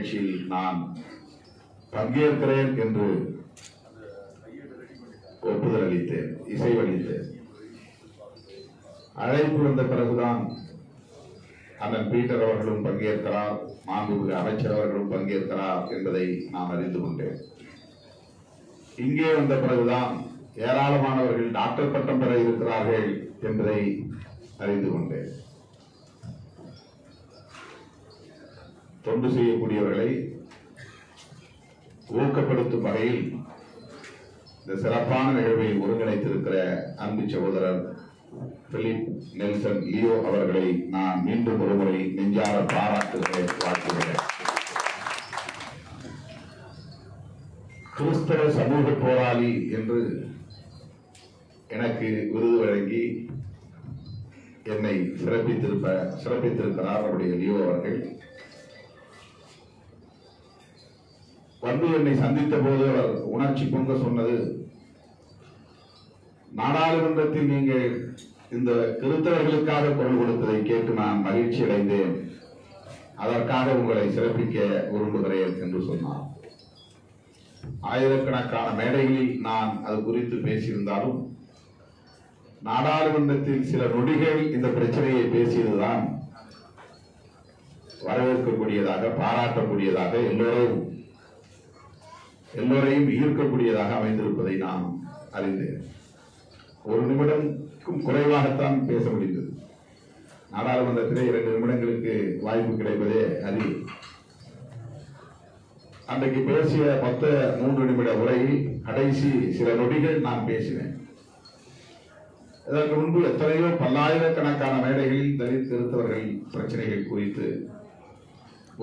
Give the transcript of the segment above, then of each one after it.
நிகழ்ச்சியில் நான் பங்கேற்கிறேன் என்று ஒப்புதல் அளித்தேன், இசைவளித்தேன். அழைப்பு வந்த பிறகுதான் அண்ணன் பீட்டர் அவர்களும் பங்கேற்கிறார், மாண்புமிகு அமைச்சர் அவர்களும் பங்கேற்கிறார் என்பதை நான் அறிந்து கொண்டேன். இங்கே வந்த பிறகுதான் ஏராளமானவர்கள் டாக்டர் பட்டம் பெற இருக்கிறார்கள் என்பதை அறிந்து கொண்டேன். தொண்டு செய்யக்கூடியவர்களை ஊக்கப்படுத்தும் வகையில் இந்த சிறப்பான நிகழ்வை ஒருங்கிணைத்திருக்கிற அன்பு சகோதரர் பிலிப் நெல்சன் லியோ அவர்களை நான் மீண்டும் ஒருமுறை நெஞ்சார பாராட்டுகிறேன், வாழ்த்துகிறேன். கிறிஸ்தவ சமூக போராளி என்று எனக்கு விருது வழங்கி என்னை சிறப்பித்திருக்கிறார் நம்முடைய லியோ அவர்கள். வந்து என்னை சந்தித்த போது அவர் உணர்ச்சி பொங்க சொன்னது, நாடாளுமன்றத்தில் நீங்கள் இந்த கிறிஸ்தவர்களுக்காக குரல் கொடுத்ததை கேட்டு நான் மகிழ்ச்சி அடைந்தேன், அதற்காக உங்களை சிறப்பிக்க விரும்புகிறேன் என்று சொன்னார். ஆயிரக்கணக்கான மேடைகளில் நான் அது குறித்து பேசியிருந்தாலும் நாடாளுமன்றத்தில் சில நொடிகள் இந்த பிரச்சனையை பேசியதுதான் வரவேற்கக்கூடியதாக, பாராட்டக்கூடியதாக, எல்லோரையும் ஈர்க்கக்கூடியதாக அமைந்திருப்பதை நான் அறிந்தேன். ஒரு நிமிடம்க்கும் குறைவாகத்தான் பேச முடிந்தது. நாடாளுமன்றத்திலே 2 நிமிடங்களுக்கு வாய்ப்பு கிடைப்பதே அறிவு. அன்றைக்கு பேசிய மொத்த 3 நிமிட உரையில் கடைசி சில நொடிகள் நான் பேசினேன். இதற்கு முன்பு எத்தனையோ பல்லாயிரக்கணக்கான மேடைகளில் தலித் கிறிஸ்தவர்கள் பிரச்சனைகள் குறித்து,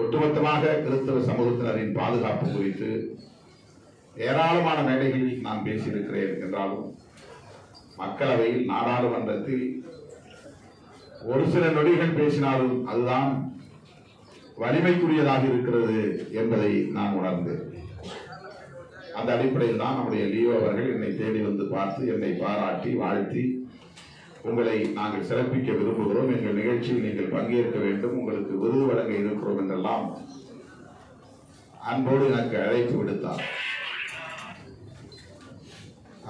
ஒட்டுமொத்தமாக கிறிஸ்தவ சமூகத்தினரின் பாதுகாப்பு குறித்து ஏராளமான மேடைகளில் நான் பேசியிருக்கிறேன் என்றாலும் மக்களவையில், நாடாளுமன்றத்தில் ஒரு சில நொடிகள் பேசினாலும் அதுதான் வலிமைக்குரியதாக இருக்கிறது என்பதை நான் உணர்ந்தேன். அந்த அடிப்படையில் தான் நம்முடைய லியோ அவர்கள் என்னை தேடி வந்து பார்த்து என்னை பாராட்டி வாழ்த்தி, உங்களை நாங்கள் சிறப்பிக்க விரும்புகிறோம், எங்கள் நிகழ்ச்சியில் நீங்கள் பங்கேற்க வேண்டும், உங்களுக்கு விருது வழங்க இருக்கிறோம் என்றெல்லாம் அன்போடு எனக்கு அழைப்பு விடுத்தார்.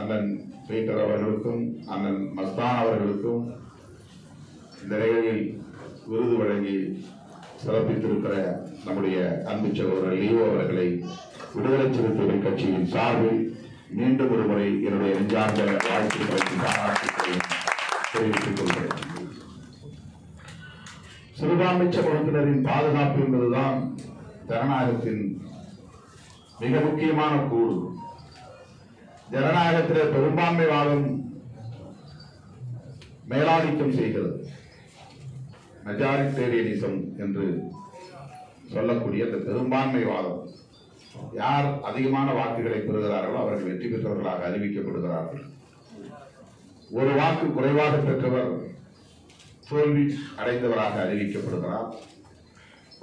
அண்ணன் பீட்டர் அவர்களுக்கும் அண்ணன் மஸ்தான் அவர்களுக்கும் இந்த நிகழ்வில் விருது வழங்கி சிறப்பித்திருக்கிற நம்முடைய அன்பு சகோதரர் லியோ அவர்களை விடுதலை சிறுத்தைகள் கட்சியின் சார்பில் மீண்டும் ஒருமுறை என்னுடைய நெஞ்சார்ந்த வாழ்த்துக்களை தெரிவித்துக் கொள்கிறேன். சிறுபான்மை சமூகத்தினரின் பாதுகாப்பு என்பதுதான் ஜனநாயகத்தின் மிக முக்கியமான கூறு. ஜனநாயகத்திலே பெரும்பான்மை வாதம் மேலாதிக்கம் செய்கிறது. மெஜாரிட்டேரியனிசம் என்று சொல்லக்கூடிய அந்த பெரும்பான்மை வாதம், யார் அதிகமான வாக்குகளை பெறுகிறார்களோ அவர்கள் வெற்றி பெற்றவர்களாக அறிவிக்கப்படுகிறார்கள். ஒரு வாக்கு குறைவாக பெற்றவர் தோல்வி அடைந்தவராக அறிவிக்கப்படுகிறார்,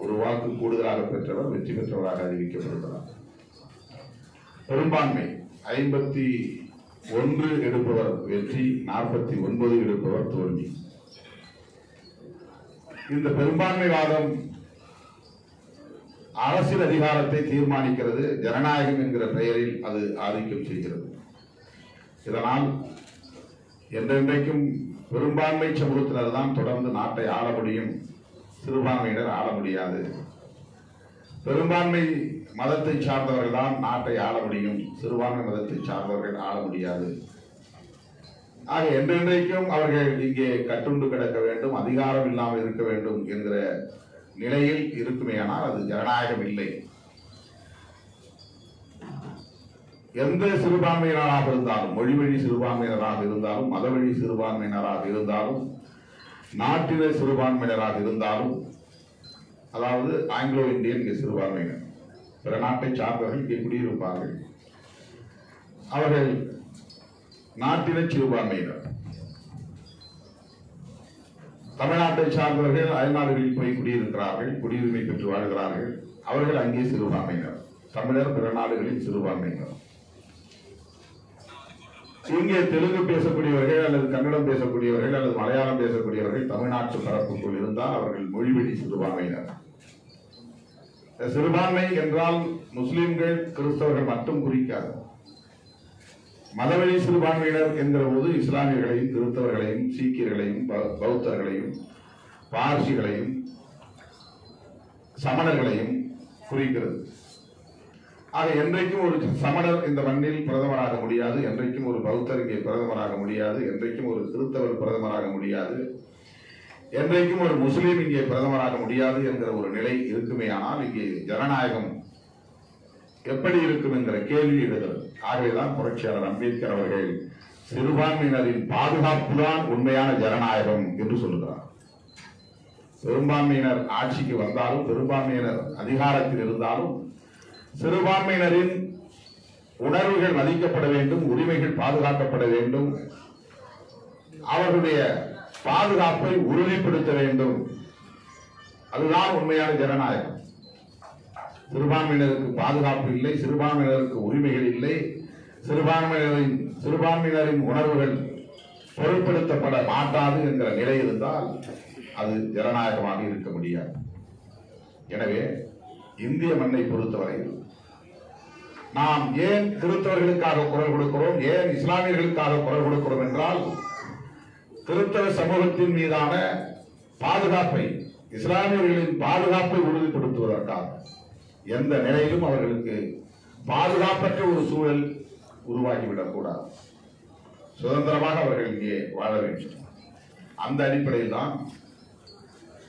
ஒரு வாக்கு கூடுதலாக பெற்றவர் வெற்றி பெற்றவராக அறிவிக்கப்படுகிறார். பெரும்பான்மை 51 எடுப்பவர் வெற்றி, 49 எடுப்பவர் தோல்வி. இந்த பெரும்பான்மைவாதம் அரசியல் அதிகாரத்தை தீர்மானிக்கிறது. ஜனநாயகம் என்கிற பெயரில் அது ஆதிக்கம் செய்கிறது. இதனால் என்றென்றைக்கும் பெரும்பான்மை சமூகத்தினர் தான் தொடர்ந்து நாட்டை ஆள முடியும், சிறுபான்மையினர் ஆள முடியாது. பெரும்பான்மை மதத்தை சார்ந்தவர்கள் தான் நாட்டை ஆள முடியும், சிறுபான்மை மதத்தை சார்ந்தவர்கள் ஆள முடியாது. ஆக என்றென்றைக்கும் அவர்கள் இங்கே கட்டுண்டு கிடக்க வேண்டும், அதிகாரம் இல்லாமல் இருக்க வேண்டும் என்கிற நிலையில் இருக்குமேயானால் அது ஜனநாயகம் இல்லை. எந்த சிறுபான்மையினராக இருந்தாலும், மொழி வழி சிறுபான்மையினராக இருந்தாலும், மத வழி சிறுபான்மையினராக இருந்தாலும், நாட்டில சிறுபான்மையினராக இருந்தாலும், அதாவது ஆங்கிலோ இந்தியன் சிறுபான்மையினர், பிற நாட்டை சார்ந்தவர்கள் இங்கே குடியிருப்பார்கள், அவர்கள் நாட்டில சிறுபான்மையினர். தமிழ்நாட்டை சார்ந்தவர்கள் அயல்நாடுகளில் போய் குடியிருக்கிறார்கள், குடியுரிமை பெற்று வாழ்கிறார்கள், அவர்கள் அங்கே சிறுபான்மையினர். தமிழர் பிற நாடுகளில் சிறுபான்மையினர். இங்கே தெலுங்கு பேசக்கூடியவர்கள் அல்லது கன்னடம் பேசக்கூடியவர்கள் அல்லது மலையாளம் பேசக்கூடியவர்கள் தமிழ்நாட்டு பரப்புக்குள் இருந்தால் அவர்கள் மொழிவெளி சிறுபான்மையினர். சிறுபான்மை என்றால் முஸ்லிம்கள் கிறிஸ்தவர்கள் மட்டும் குறிக்காது. மதவெளி சிறுபான்மையினர் என்ற போது இஸ்லாமியர்களையும் கிறிஸ்தவர்களையும் சீக்கியர்களையும் பௌத்தர்களையும் பார்சிகளையும் சமணர்களையும் குறிக்கிறது. ஆக என்றைக்கும் ஒரு சமணர் இந்த மண்ணில் பிரதமராக முடியாது, என்றைக்கும் ஒரு பௌத்தர் இங்கே பிரதமராக முடியாது, என்றைக்கும் ஒரு கிறிஸ்தவர் பிரதமராக முடியாது, என்றைக்கும் ஒரு முஸ்லீம் இங்கே பிரதமராக முடியாது என்கிற ஒரு நிலை இருக்குமே. ஆனால் இங்கே ஜனநாயகம் எப்படி இருக்கும் என்கிற கேள்வி எழுகிறது. ஆகவேதான் புரட்சியாளர் அம்பேத்கர் அவர்கள் சிறுபான்மையினரின் பாதுகாப்புதான் உண்மையான ஜனநாயகம் என்று சொல்லுகிறார். பெரும்பான்மையினர் ஆட்சிக்கு வந்தாலும், பெரும்பான்மையினர் அதிகாரத்தில் இருந்தாலும், சிறுபான்மையினரின் உணர்வுகள் மதிக்கப்பட வேண்டும், உரிமைகள் பாதுகாக்கப்பட வேண்டும், அவர்களுடைய பாதுகாப்பை உறுதிப்படுத்த வேண்டும். அதுதான் உண்மையான ஜனநாயகம். சிறுபான்மையினருக்கு பாதுகாப்பு இல்லை, சிறுபான்மையினருக்கு உரிமைகள் இல்லை, சிறுபான்மையினரின் உணர்வுகள் பொருட்படுத்தப்பட மாட்டாது என்கிற நிலை இருந்தால் அது ஜனநாயகமாக இருக்க முடியாது. எனவே இந்திய மண்ணை பொறுத்தவரையில் நாம் ஏன் கிறிஸ்தவர்களுக்காக குரல் கொடுக்கிறோம், ஏன் இஸ்லாமியர்களுக்காக குரல் கொடுக்கிறோம் என்றால், கிறிஸ்தவ சமூகத்தின் மீதான பாதுகாப்பை, இஸ்லாமியர்களின் பாதுகாப்பை உறுதிப்படுத்துவதற்காக. எந்த நிலையிலும் அவர்களுக்கு பாதுகாப்பற்ற ஒரு சூழல் உருவாகிவிடக்கூடாது, சுதந்திரமாக அவர்கள் இங்கே வாழ வேண்டும். அந்த அடிப்படையில் தான்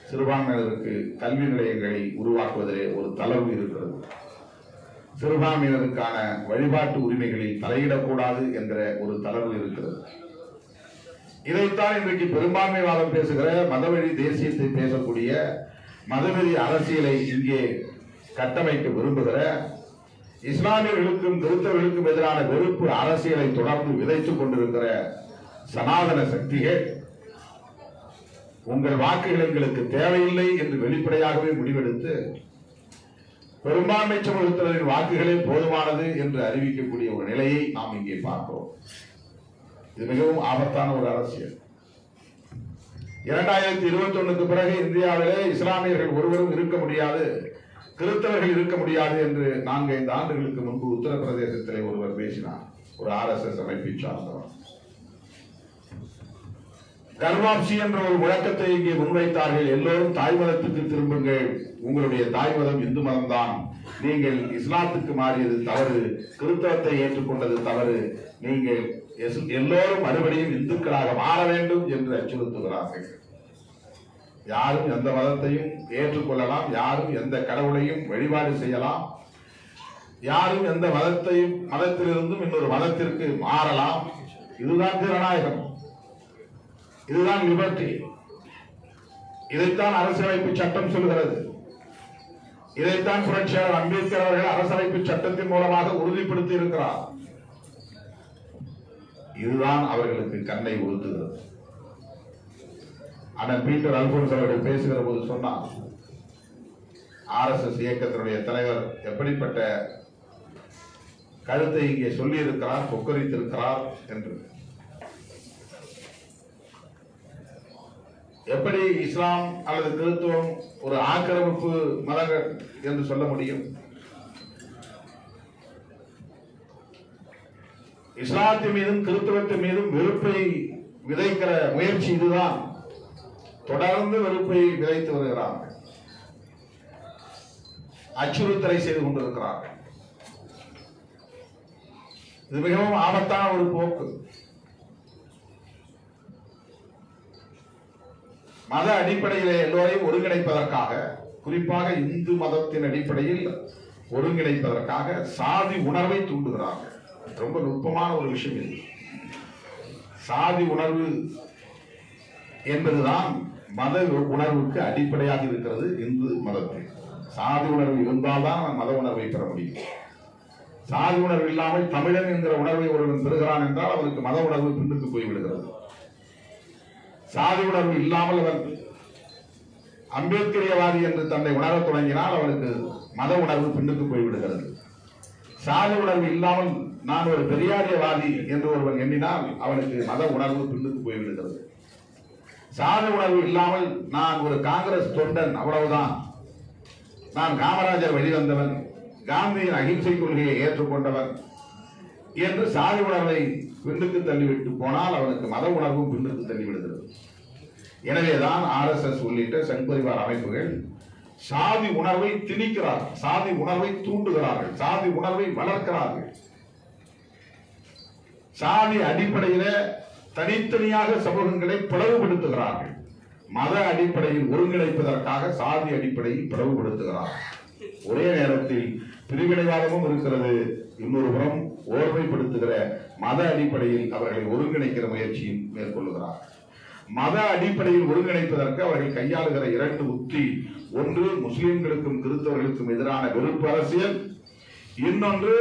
சிறுபான்மையினருக்கு கல்வி நிலையங்களை உருவாக்குவதிலே ஒரு தளர்வு இருக்கிறது. சிறுபான்மையினருக்கான வழிபாட்டு உரிமைகளில் தலையிடக்கூடாது என்ற ஒரு தளர்வு இருக்கிறது. இதைத்தான் இன்றைக்கு பெரும்பான்மைவாதம் பேசுகிற, மதவெறி தேசியத்தை பேசக்கூடிய, மதவெறி அரசியலை இங்கே கட்டமைக்க விரும்புகிற, இஸ்லாமியர்களுக்கும் கிறிஸ்தவர்களுக்கும் எதிரான வெறுப்பு அரசியலை தொடர்ந்து விதைத்துக் கொண்டிருக்கிற சனாதன சக்திகள், உங்கள் வாக்குகள் எங்களுக்கு தேவையில்லை என்று வெளிப்படையாகவே முடிவெடுத்து பெரும்பான்மை சமூகத்தினரின் வாக்குகளே போதுமானது என்று அறிவிக்கக்கூடிய ஒரு நிலையை நாம் இங்கே பார்க்கிறோம். இது மிகவும் ஆபத்தான ஒரு அரசியல். 2021க்கு பிறகு இந்தியாவிலே இஸ்லாமியர்கள் ஒருவரும் இருக்க முடியாது, கிறிஸ்தவர்கள் இருக்க முடியாது என்று 4-5 ஆண்டுகளுக்கு முன்பு உத்தரப்பிரதேசத்திலே ஒருவர் பேசினார், ஒரு RSS அமைப்பை சார்ந்தவர். கர்வாப்சி என்ற ஒரு முழக்கத்தை இங்கே முன்வைத்தார்கள். எல்லோரும் தாய் மதத்துக்கு திரும்புங்கள், உங்களுடைய தாய் மதம் இந்து மதம் தான், நீங்கள் இஸ்லாத்துக்கு மாறியது தவறு, கிறிஸ்தவத்தை ஏற்றுக்கொண்டது தவறு, நீங்கள் எல்லோரும் மறுபடியும் இந்துக்களாக மாற வேண்டும் என்று அச்சுறுத்துகிறார்கள். யாரும் எந்த மதத்தையும் ஏற்றுக்கொள்ளலாம், யாரும் எந்த கடவுளையும் வழிபாடு செய்யலாம், யாரும் எந்த மதத்திலிருந்தும் இன்னொரு மதத்திற்கு மாறலாம். இதுதான் ஜனநாயகம், இதுதான் லிபர்ட்டி, இதைத்தான் அரசியலமைப்பு சட்டம் சொல்கிறது, இதைத்தான் புரட்சியாளர் அம்பேத்கர் அவர்கள் அரசியலமைப்பு சட்டத்தின் மூலமாக உறுதிப்படுத்தி இருக்கிறார். இதுதான் அவர்களுக்கு கண்ணை உறுத்துகிறது. ஆனால் பீட்டர் அல்போன்ஸ் அவர்கள் பேசுகிற போது சொன்னார், RSS இயக்கத்தினுடைய தலைவர் எப்படிப்பட்ட கருத்தை இங்கே சொல்லியிருக்கிறார், கொக்கரித்திருக்கிறார் என்று. எப்படி இஸ்லாம் அல்லது கிறிஸ்துவம் ஒரு ஆக்கிரமிப்பு மதங்கள் என்று சொல்ல முடியும்? இஸ்லாத்தின் மீதும் கிறிஸ்துவத்தின் மீதும் வெறுப்பை விதைக்கிற முயற்சி இதுதான். தொடர்ந்து வெறுப்பை விதைத்து வருகிறார்கள், அச்சுறுத்தலை செய்து கொண்டிருக்கிறார்கள். இது மிகவும் ஆபத்தான ஒரு போக்கு. மத அடிப்படையிலே எல்லோரையும் ஒருங்கிணைப்பதற்காக, குறிப்பாக இந்து மதத்தின் அடிப்படையில் ஒருங்கிணைப்பதற்காக சாதி உணர்வை தூண்டுகிறார்கள். ரொம்ப நுட்பமான ஒரு விஷயம் இது. சாதி உணர்வு என்பதுதான் மத உணர்வுக்கு அடிப்படையாக இருக்கிறது. இந்து மதத்தில் சாதி உணர்வு இருந்தால்தான் மத உணர்வை பெற முடியும். சாதி உணர்வு இல்லாமல் தமிழன் என்கிற உணர்வை ஒருவன் பெறுகிறான் என்றால் அவருக்கு மத உணர்வு பின்னுக்கு போய்விடுகிறது. சாதி உணர்வு இல்லாமல் அவன் அம்பேத்கரியவாதி என்று தன்னை உணரத் தொடங்கினால் அவனுக்கு மத உணர்வு பின்னுக்கு போய்விடுகிறது. சாதி உணர்வு இல்லாமல் நான் ஒரு பெரியாரியவாதி என்று ஒருவன் எண்ணினால் அவனுக்கு மத உணர்வு பின்னுக்கு போய்விடுகிறது. சாதி உணர்வு இல்லாமல் நான் ஒரு காங்கிரஸ் தொண்டன் அவ்வளவுதான், நான் காமராஜர் வெளிவந்தவன், காந்தியின் அகிம்சை கொள்கையை ஏற்றுக்கொண்டவன் என்று சாதி உணர்வை பின்னுக்கு தள்ளிவிட்டு போனால் அவனுக்கு மத உணர்வும் பின்னுக்கு தள்ளிவிடுகிறது. எனவேதான் RSS உள்ளிட்ட சங்பரிவார் அமைப்புகள் சாதி உணர்வை திணிக்கிறார்கள், சாதி உணர்வை தூண்டுகிறார்கள், சாதி உணர்வை வளர்க்கிறார்கள். சாதி அடிப்படையில் தனித்தனியாக சமூகங்களை பிளவுபடுத்துகிறார்கள். மத அடிப்படையில் ஒருங்கிணைப்பதற்காக சாதி அடிப்படையில் பிளவுபடுத்துகிறார்கள். ஒரே நேரத்தில் பிரிவினைவாதமும் இருக்கிறது, இன்னொரு புறம் ஓர்மைப்படுத்துகிற மத அடிப்படையில் அவர்களை ஒருங்கிணைக்கிற முயற்சியும் மேற்கொள்ளுகிறார்கள். மத அடிப்படையில் ஒருங்கிணைப்பதற்கு அவர்கள் கையாளுகிற இரண்டு உத்தி, ஒன்று முஸ்லிம்களுக்கும் கிறிஸ்தவர்களுக்கும் எதிரான வெறுப்பு அரசியல், இன்னொன்று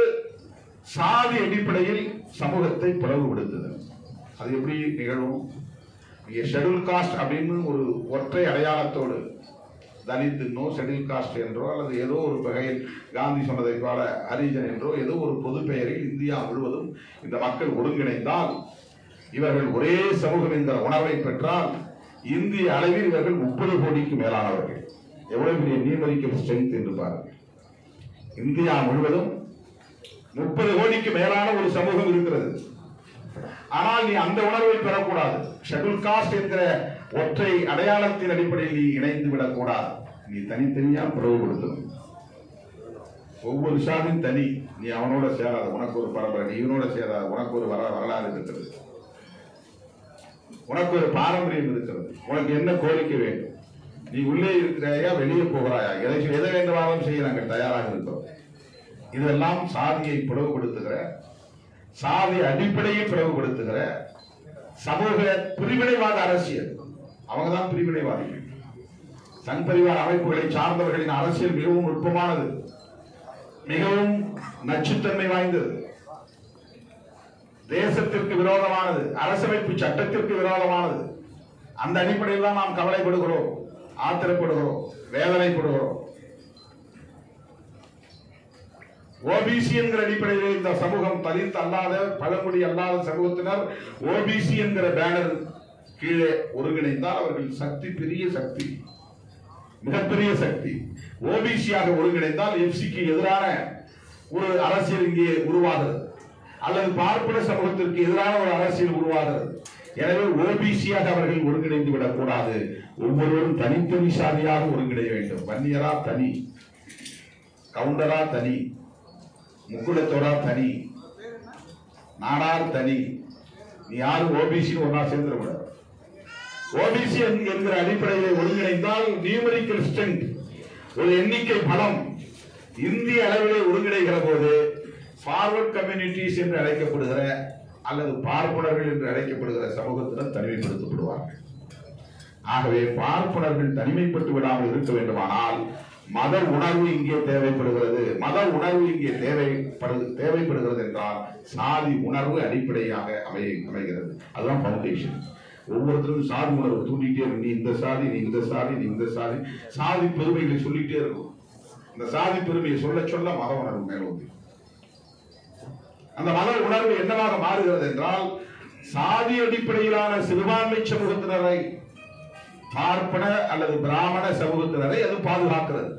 சாதி அடிப்படையில் சமூகத்தை பிளவுபடுத்துதல். அது எப்படி நிகழும்? ஷெடியூல் காஸ்ட் அப்படின்னு ஒரு ஒற்றை அடையாளத்தோடு தலித்துன்னோ ஷெடியூல் காஸ்ட் என்றோ அல்லது ஏதோ ஒரு வகையில் காந்தி சொன்னதை போல ஹரிஜன் என்றோ ஏதோ ஒரு பொது பெயரில் இந்தியா முழுவதும் இந்த மக்கள் ஒருங்கிணைந்தால், இவர்கள் ஒரே சமூகம் என்ற உணர்வை பெற்றால், இந்திய அளவில் இவர்கள் 30 கோடிக்கு மேலானவர்கள். எவ்வளவு பெரிய நியூமரிக்கல் ஸ்ட்ரென்த் என்று பாருங்கள். இந்தியா முழுவதும் 30 கோடிக்கு மேலான ஒரு சமூகம் இருக்கிறது. ஆனால் நீ அந்த உணர்வை பெறக்கூடாது. ஷெட்யூல் காஸ்ட் என்கிற ஒற்றை அடையாளத்தின் அடிப்படையில் நீ இணைந்து விடக்கூடாது. நீ தனித்தனியாக பிளவுபடுத்தணும். ஒவ்வொரு சாதியும் தனி, நீ அவனோட சேராத, உனக்கு ஒரு பரம்பரை, நீ இவனோட சேராத, உனக்கு ஒரு வரலாறு இருக்கிறது, உனக்கு ஒரு பாரம்பரியம் இருக்கிறது, உனக்கு என்ன கோரிக்கை வேண்டும், நீ உள்ளே இருக்கிறாயா வெளியே போகிறாயா, எதை வேண்டுமானாலும் செய்ய நாங்கள் தயாராக இருக்கிறோம். இதெல்லாம் சாதியை பிளவுபடுத்துகிற, சாதி அடிப்படையை பிளவுபடுத்துகிற சமூக பிரிவினைவாத அரசியல். அவங்க தான் பிரிவினைவாதிகள். சங் பரிவார் அமைப்புகளை சார்ந்தவர்களின் அரசியல் மிகவும் நுட்பமானது, மிகவும் நச்சுத்தன்மை வாய்ந்தது, தேசத்திற்கு விரோதமானது, அரசமைப்பு சட்டத்திற்கு விரோதமானது. அந்த அடிப்படையில் தான் நாம் கவலைப்படுகிறோம், ஆத்திரப்படுகிறோம், வேதனைப்படுகிறோம். OBC என்கிற அடிப்படையில் இந்த சமூகம், தலித் அல்லாத பழங்குடி அல்லாத சமூகத்தினர் OBC என்கிற பேனர் கீழே ஒருங்கிணைந்தால் அவர்கள் சக்தி, பெரிய சக்தி, மிகப்பெரிய சக்தி. OBC ஆக ஒருங்கிணைந்தால் FC க்கு எதிரான ஒரு அரசியல் இங்கே உருவாகிறது, அல்லது பார்ப்பன சமூகத்திற்கு எதிரான ஒரு அரசியல் உருவாகிறது. எனவே OBC ஆக அவர்கள் ஒருங்கிணைந்து விடக்கூடாது. ஒவ்வொருவரும் தனித்தனி சாதியாக ஒருங்கிணைய வேண்டும். வன்னியரா தனி, கவுண்டரா தனி, முக்குளத்தோரா தனி, நாடார் தனி. நீ யாரும் OBC ஒன்னா சேர்ந்துட கூடாது. OBC என்கிற அடிப்படையில் ஒருங்கிணைந்தால் நியூமரிக்கல் ஸ்ட்ரென்த், ஒரு எண்ணிக்கை பலம் இந்திய அளவிலே ஒருங்கிணைகிற போது, ஃபார்வர்ட் கம்யூனிட்டிஸ் என்று அழைக்கப்படுகிற அல்லது பார்ப்பனர்கள் என்று அழைக்கப்படுகிற சமூகத்தினர் தனிமைப்படுத்தப்படுவார்கள். ஆகவே பார்ப்பனர்கள் தனிமைப்பட்டு விடாமல் இருக்க வேண்டுமானால் மத உணர்வு இங்கே தேவைப்படுகிறது. மத உணர்வு இங்கே தேவைப்படுகிறது என்றால் சாதி உணர்வு அடிப்படையாக அமைகிறது. அதுதான் ஃபவுண்டேஷன். ஒவ்வொருத்தரும் சாதி உணர்வு தூண்டிகிட்டே இருக்கும். நீ இந்த சாதி, நீ இந்த சாதி, நீ இந்த சாதி, சாதி பெருமைகளை சொல்லிகிட்டே இருக்கும். இந்த சாதி பெருமையை சொல்ல சொல்ல மத உணர்வு மேலோங்கி அந்த மத உணர்வு என்னவாக மாறுகிறது என்றால், சாதி அடிப்படையிலான சிறுபான்மை சமூகத்தினரை, பார்ப்பன அல்லது பிராமண சமூகத்தினரை அது பாதுகாக்கிறது.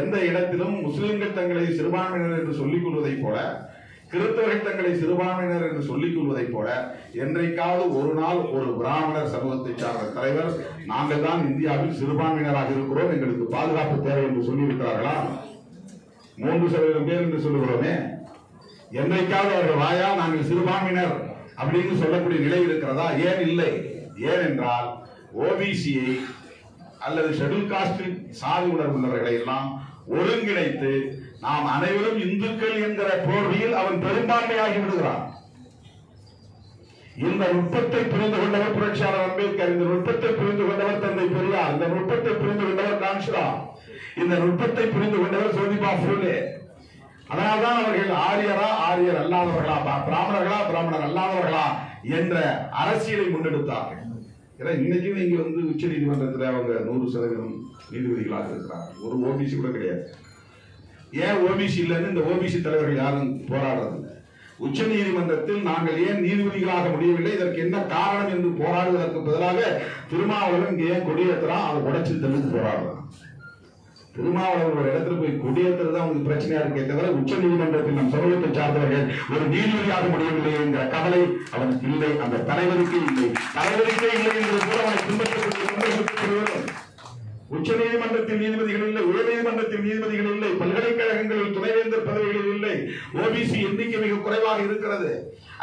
எந்த இடத்திலும் முஸ்லிம்கள் தங்களை சிறுபான்மையினர் என்று சொல்லிக் கொள்வதைப் போல, கிறிஸ்தவர்கள் தங்களை சிறுபான்மையினர் என்று சொல்லிக் கொள்வதைப் போல, என்றைக்காவது ஒரு நாள் ஒரு பிராமணர் சமூகத்தை சார்ந்த தலைவர் நாங்கள் தான் இந்தியாவில் சிறுபான்மையினராக இருக்கிறோம், எங்களுக்கு பாதுகாப்பு தேவை என்று சொல்லியிருக்கிறார்களா? 3% பேர் என்று சொல்லுகிறோமே, என்றைக்காவது அவர்கள் வாயா நாங்கள் சிறுபான்மையினர் அப்படின்னு சொல்லக்கூடிய நிலை இருக்கிறதா? ஏன் இல்லை? ஏனென்றால் OBC யை அல்லது ஷெட்யூல் காஸ்டில் சாதி உணர்வு உள்ளவர்களை எல்லாம் ஒருங்கிணைத்து நாம் அனைவரும் இந்துக்கள் என்கிற போர்வையில் அவன் பெரும்பான்மையாகி விடுகிறான். இந்த நுட்பத்தை புரிந்து கொண்டவர் புரட்சியாளர் அம்பேத்கர், இந்த நுட்பத்தை புரிந்து கொண்டவர் தந்தை பெரியார், இந்த நுட்பத்தை புரிந்து கொண்டவர் கான்ஷிரா, இந்த நுட்பத்தை புரிந்து கொண்டவர் சோதிபா பூலே. அதனால்தான் அவர்கள் ஆரியரா, ஆரியர் அல்லாதவர்களா, பிராமணர்களா, பிராமணர் அல்லாதவர்களா என்ற அரசியலை முன்னெடுத்தார்கள். இன்னைக்கும் இங்க வந்து உச்ச நீதிமன்றத்தில் அவங்க 100% நீதிபதிகளாக இருக்கிறார்கள். ஒரு OBC கூட கிடையாது. ஏன் OBC இல்லைன்னு இந்த OBC தலைவர்கள் யாரும் போராடுறது? உச்ச நீதிமன்றத்தில் நாங்கள் ஏன் நீதிபதிகளாக முடியவில்லை, இதற்கு என்ன காரணம் என்று போராடுவதற்கு பதிலாக திருமாவளவன் இங்கே ஏன் கொடியேற்றா அதை உடைச்சு தள்ளிட்டு போராடுறான். திருமாவளவன் ஒரு இடத்துல போய் குடியேற்றுறது தான் உங்களுக்கு பிரச்சனையா இருக்கே தவிர உச்ச நீதிமன்றத்தில் நம் சமூகத்தை சார்ந்தவர்கள் ஒரு நீதிபதியாக முடியவில்லை என்கிற கவலை அவனுக்கு இல்லை. அந்த தலைவருக்கே இல்லை, தலைவருக்கே இல்லை என்பது கூட அவனை பின்பற்றுவதற்கு உச்ச நீதிமன்றத்தில் நீதிபதிகள் இல்லை, உயர் நீதிமன்றத்தில் நீதிபதிகள் இல்லை, பல்கலைக்கழகங்களில் துணைவேந்தர் பதவிகளில் இல்லை, ஓபிசி எண்ணிக்கை மிக குறைவாக இருக்கிறது,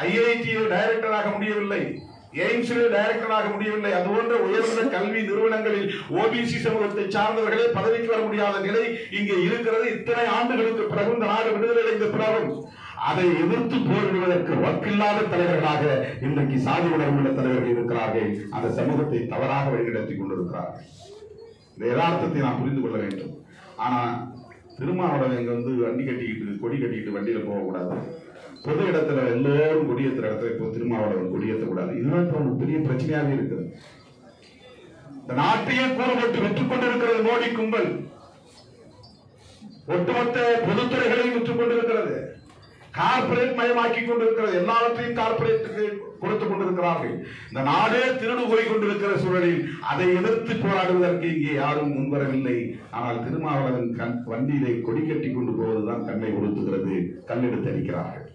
ஐஐடியில் டைரக்டராக முடியவில்லை, எய்ம்ஸில் டைரக்டராக முடியவில்லை, அதுபோன்ற உயர்ந்த கல்வி நிறுவனங்களில் ஓபிசி சமூகத்தை சார்ந்தவர்களே பதவிக்கு வர முடியாத நிலை இங்கே இருக்கிறது. இத்தனை ஆண்டுகளுக்கு பிறகு இந்த நாடு விடுதலை அடைந்த பிறகும் அதை எதிர்த்து போரிடுவதற்கு வக்கில்லாத தலைவர்களாக இன்றைக்கு சாதி உணர்வுள்ள தலைவர்கள் இருக்கிறார்கள். அந்த சமூகத்தை தவறாக வழிநடத்திக் கொண்டிருக்கிறார்கள். இந்த யதார்த்தத்தை நாம் புரிந்து கொள்ள வேண்டும். ஆனால் திருமாவளவன் இங்கே வந்து வண்டி கட்டிக்கிட்டு கொடி கட்டிக்கிட்டு வண்டியில் போகக்கூடாது. பொது இடத்துல எல்லோரும் கொடியேற்ற இடத்துல இப்போ திருமாவளவன் கொடியேற்றக்கூடாது. இதுதான் இப்போ ஒரு பெரிய பிரச்சனையாகவே இருக்குது. இந்த நாட்டையே கூறுபட்டு விற்றுக் கொண்டிருக்கிறது மோடி கும்பல், ஒட்டுமொத்த பொதுத்துறைகளையும் விற்றுக் கொண்டிருக்கிறது, கார்பரேட் மயமாக்கி கொண்டிருக்கிறது, எல்லாவற்றையும் கார்பரேட்டுக்கு கொடுத்து கொண்டிருக்கிறார்கள். இந்த நாடே திருடு போய் கொண்டிருக்கிற சூழலில் அதை எதிர்த்து போராடுவதற்கு இங்கே யாரும் முன்வரவில்லை. ஆனால் திருமாவளவன் வண்டியிலே கொடி கட்டி கொண்டு போவதுதான் கண்ணை உறுத்துகிறது. கல்லெடுத்து அடிக்கிறார்கள்.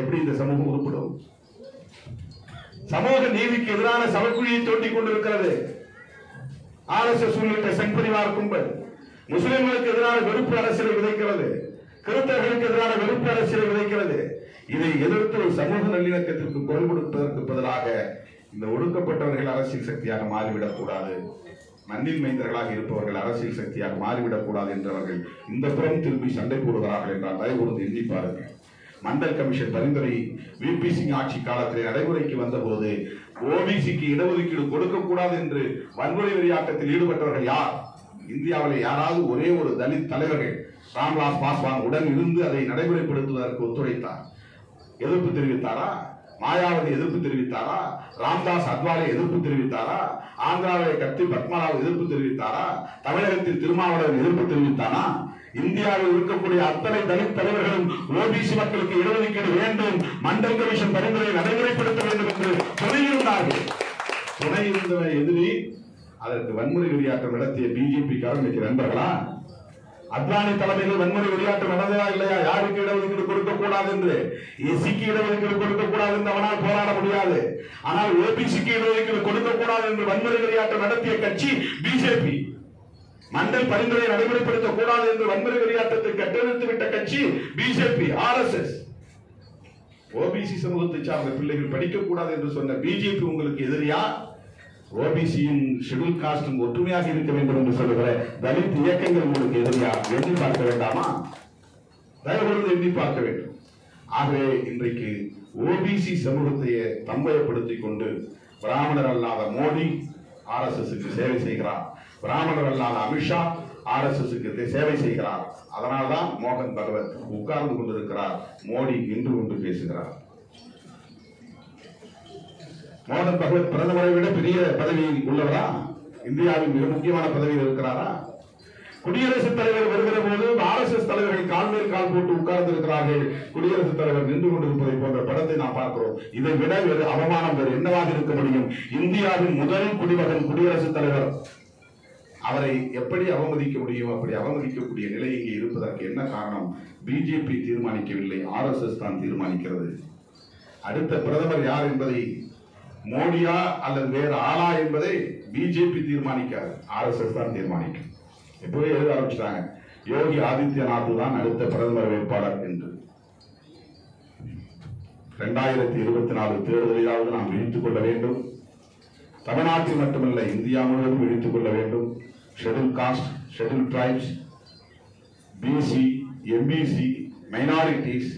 எப்படி இந்த சமூகம் உருப்படும்? சமூக நீதிக்கு எதிரான சமக்குழியை தோண்டிக் கொண்டிருக்கிறது RSS உள்ளிட்ட சங்பரிவார் கும்பல். முஸ்லிம்களுக்கு எதிரான வெறுப்பு அரசியலை விதைக்கிறது, கிறிஸ்தவர்களுக்கு எதிரான வெறுப்பு அரசியலை விதைக்கிறது. இதை எதிர்த்து சமூக நல்லிணக்கத்திற்கு குரல் கொடுப்பதற்கு பதிலாக இந்த ஒடுக்கப்பட்டவர்கள் அரசியல் சக்தியாக மாறிவிடக் கூடாது, மண்ணில் மைந்தர்களாக இருப்பவர்கள் அரசியல் சக்தியாக மாறிவிடக் கூடாது என்றவர்கள் இந்த புறம் திரும்பி சண்டை போடுகிறார்கள் என்றால் தயவுறுந்து எண்ணி பாருங்கள். மண்டல் கமிஷன் பரிந்துரை விபி சிங் ஆட்சி காலத்தில் நடைமுறைக்கு வந்தபோது ஓபிசிக்கு இடஒதுக்கீடு கொடுக்கக்கூடாது என்று வன்முறை வெறியாட்டத்தில் ஈடுபட்டவர்கள் யார்? இந்தியாவில் யாராவது ஒரே ஒரு தலித் தலைவர்கள் ராம்விலாஸ் பாஸ்வான் உடன் இருந்து அதை நடைமுறைப்படுத்துவதற்கு ஒத்துழைத்தார், எதிர்ப்பு தெரிவித்தாரா? மாயாவதி எதிர்ப்பு தெரிவித்தாரா? ராம்தாஸ் அத்வாலே எதிர்ப்பு தெரிவித்தாரா? ஆந்திராவை கத்தி பத்மராவ் எதிர்ப்பு தெரிவித்தாரா? தமிழகத்தில் திருமாவளவன் எதிர்ப்பு தெரிவித்தானா? இந்தியாவில் இருக்கக்கூடிய அத்தனை தலித் தலைவர்களும் ஓபிசி மக்களுக்கு இடஒதுக்கீடு வேண்டும், மண்டல் கமிஷன் பரிந்துரையை நடைமுறைப்படுத்த வேண்டும் என்று துணையிருந்தார்கள். துணை இருந்த எதிரி அதற்கு வன்முறை வெளியாட்டம் நடத்திய பிஜேபிக்காரர் இன்னைக்கு நண்பர்களா? அத்வானி தலைமையில் வன்முறை வெளியாட்டம் நடந்ததா இல்லையா? யாருக்கு இடஒதுக்கீடு கொடுக்கக்கூடாது என்று, எஸ்சிக்கு இடஒதுக்கீடு கொடுக்கக்கூடாது என்று அவனால் போராட முடியாது. ஆனால் ஓபிசிக்கு இடஒதுக்கீடு கொடுக்கக்கூடாது என்று வன்முறை வெளியாட்டம் நடத்திய கட்சி பிஜேபி, மண்டல் பரிந்துரை நடைமுறைப்படுத்தக் கூடாது என்று வன்முறை வெளியாட்டத்தை கட்டவிழ்த்துவிட்ட கட்சி பிஜேபி RSS. ஓபிசி சமூகத்தை சார்ந்த பிள்ளைகள் படிக்கக்கூடாது என்று சொன்ன பிஜேபி உங்களுக்கு எதிரியா? ஓபிசியும் ஷெட்யூல் காஸ்டும் ஒற்றுமையாக இருக்க வேண்டும் என்று சொல்லுகிற தலித் இயக்கங்கள் உங்களுக்கு எதிரியா? எண்ணி பார்க்க வேண்டாமா? தயவுகூர்ந்து எண்ணி பார்க்க வேண்டும். ஆகவே இன்றைக்கு ஓபிசி சமூகத்தையே தம்பயப்படுத்திக் கொண்டு பிராமணர் அல்லாத மோடி RSSக்கு சேவை செய்கிறார், பிராமணர் அல்லாத அமித்ஷா RSSக்கு சேவை செய்கிறார். அதனால்தான் மோகன் பகவத் உட்கார்ந்து கொண்டிருக்கிறார், மோடி நின்று கொண்டு பேசுகிறார். மோகன் பகவத் பிரதமரை விட பெரிய பதவியில் உள்ளவரா? இந்தியாவின் மிக முக்கியமான பதவியில் இருக்கிறாரா? குடியரசுத் தலைவர் வருகிற போது RSS தலைவர்கள் கால் மேல் கால் போட்டு உட்கார்ந்து இருக்கிறார்கள். குடியரசுத் தலைவர் நின்று கொண்டிருப்பதை போன்ற படத்தை நாம் பார்க்கிறோம். இதை விட வேறு அவமானம் வேறு என்னவாக இருக்க முடியும்? இந்தியாவின் முதல் குடிமகன் குடியரசுத் தலைவர், அவரை எப்படி அவமதிக்க முடியும்? அப்படி அவமதிக்கக்கூடிய நிலை இங்கே இருப்பதற்கு என்ன காரணம்? பிஜேபி தீர்மானிக்கவில்லை, RSS தான் தீர்மானிக்கிறது. அடுத்த பிரதமர் யார் என்பதை மோடியா அல்லது வேறு ஆளா என்பதை பிஜேபி தீர்மானிக்காது, RSS தான் தீர்மானிக்கும். இப்பவே எழுத ஆரம்பிச்சிட்டாங்க, யோகி ஆதித்யநாத் தான் அடுத்த பிரதமர் வேட்பாளர் என்று. 2024 தேர்தலையாவது நாம் இழித்துக் கொள்ள வேண்டும். தமிழ்நாட்டில் மட்டுமல்ல, இந்தியா முழுவதும் இழித்துக் கொள்ள வேண்டும். Schedule caste, schedule tribes, BC, MBC, minorities,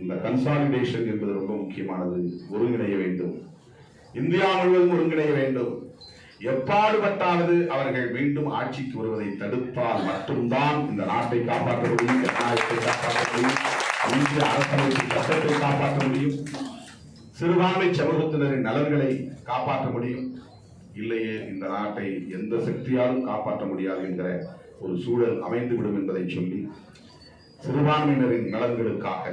இந்த கன்சாலிடேஷன் என்பது ரொம்ப முக்கியமானது. ஒருங்கிணைய வேண்டும், இந்தியா முழுவதும் ஒருங்கிணைய வேண்டும். எப்பாடுபட்டாவது அவர்கள் மீண்டும் ஆட்சிக்கு வருவதை தடுத்தால் மட்டும்தான் இந்த நாட்டை காப்பாற்ற முடியும், ஜனநாயகத்தை காப்பாற்ற முடியும், இந்திய அரசமைப்பு சட்டத்தை காப்பாற்ற முடியும், சிறுபான்மை சமூகத்தினரின் நலன்களை காப்பாற்ற முடியும். இல்லையே இந்த நாட்டை எந்த சக்தியாலும் காப்பாற்ற முடியாது என்கிற ஒரு சூழல் அமைந்துவிடும் என்பதை சொல்லி, சிறுபான்மையினரின் நலன்களுக்காக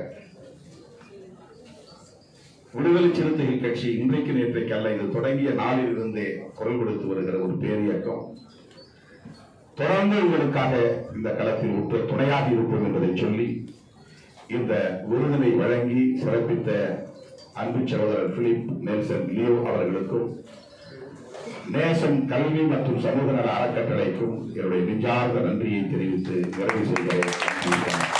விடுதலை சிறுத்தைகள் கட்சி இன்றைக்கு நேற்றைக்கு அல்ல, இது தொடங்கிய நாளில் இருந்தே குரல் கொடுத்து வருகிற ஒரு பேரியக்கம். சமூக நல அறக்கட்டளைக்கும் நன்றியை தெரிவித்து நிறைவு செய்கிறேன்.